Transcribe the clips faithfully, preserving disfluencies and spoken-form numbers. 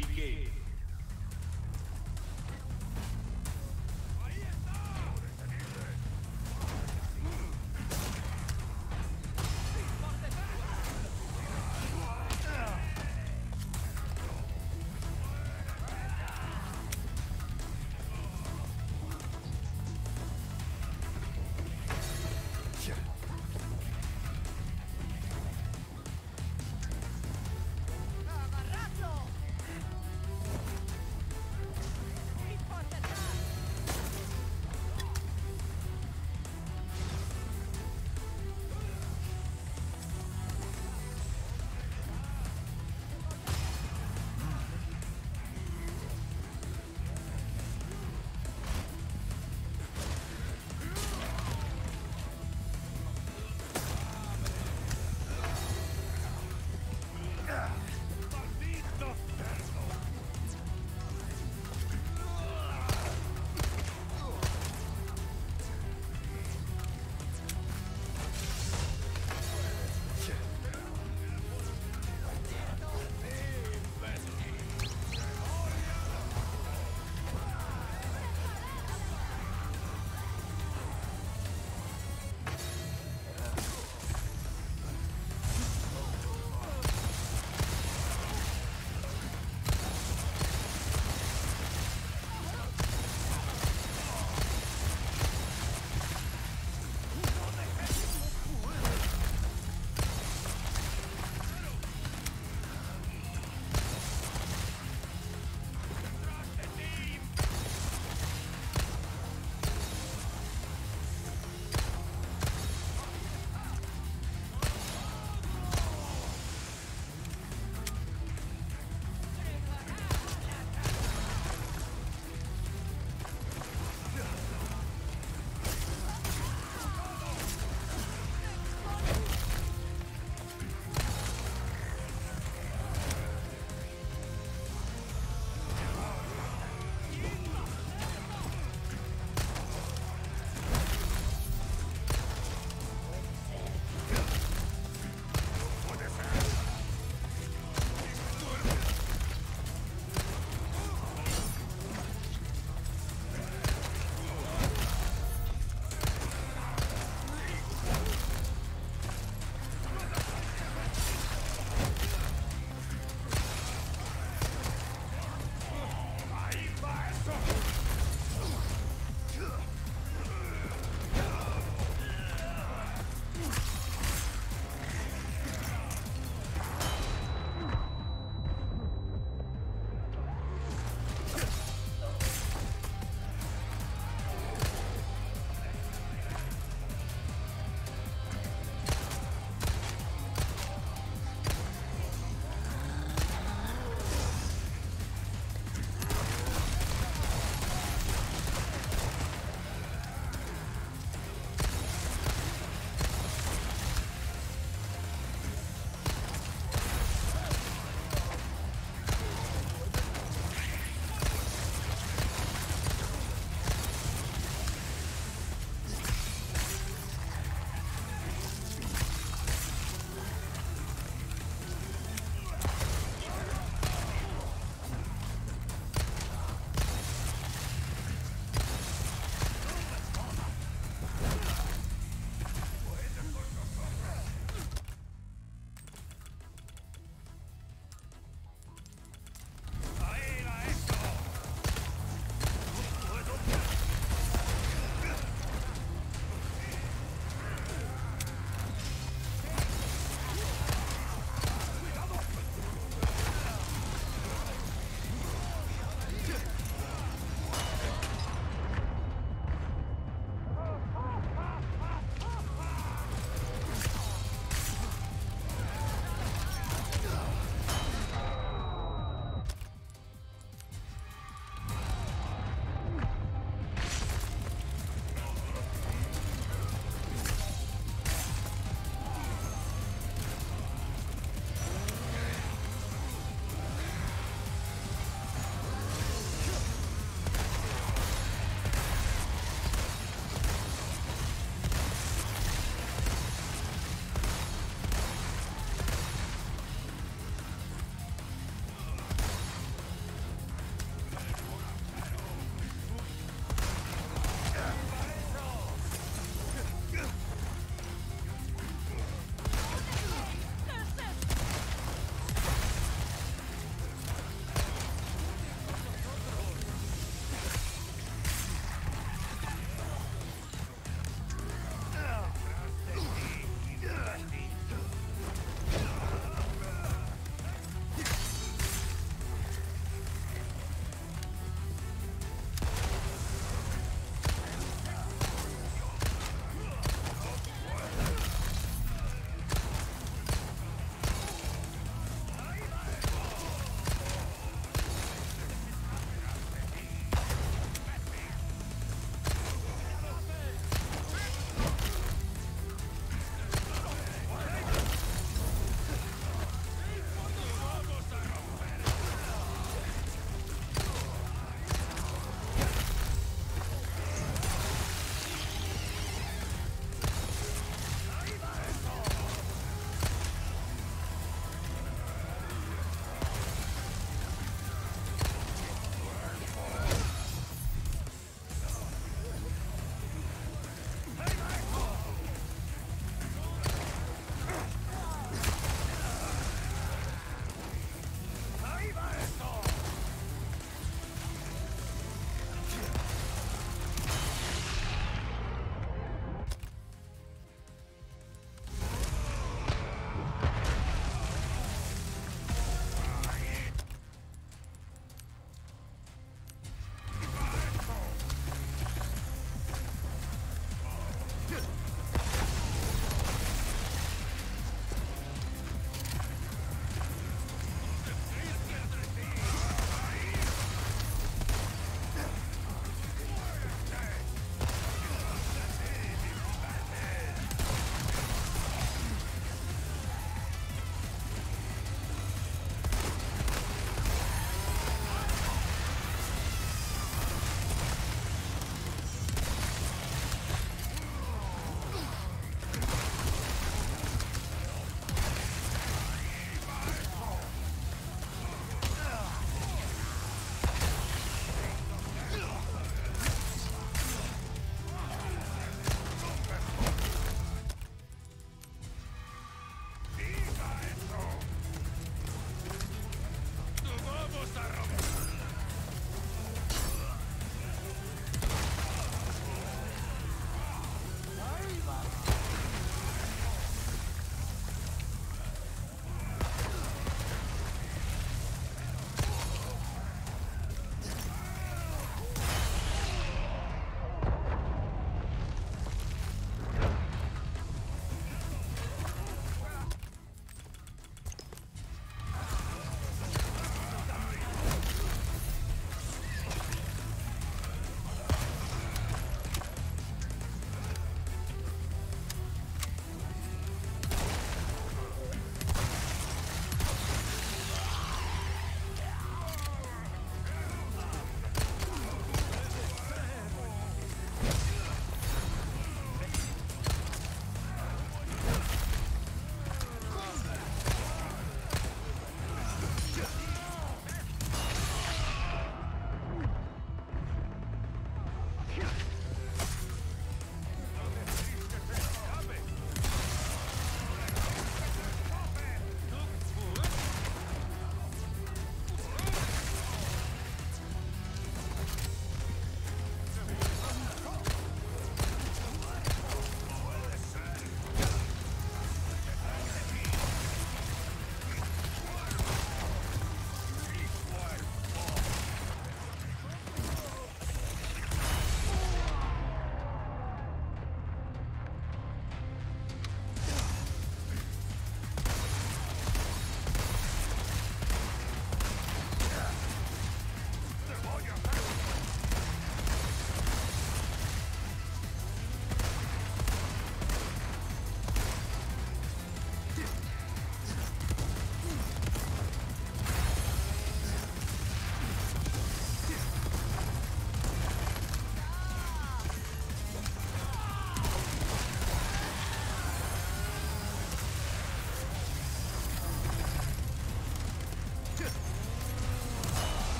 Begin.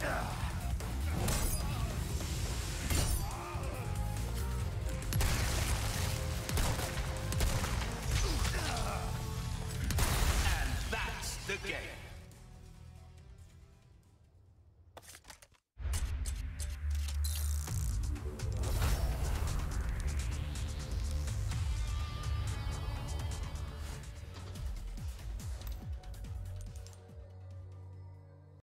No.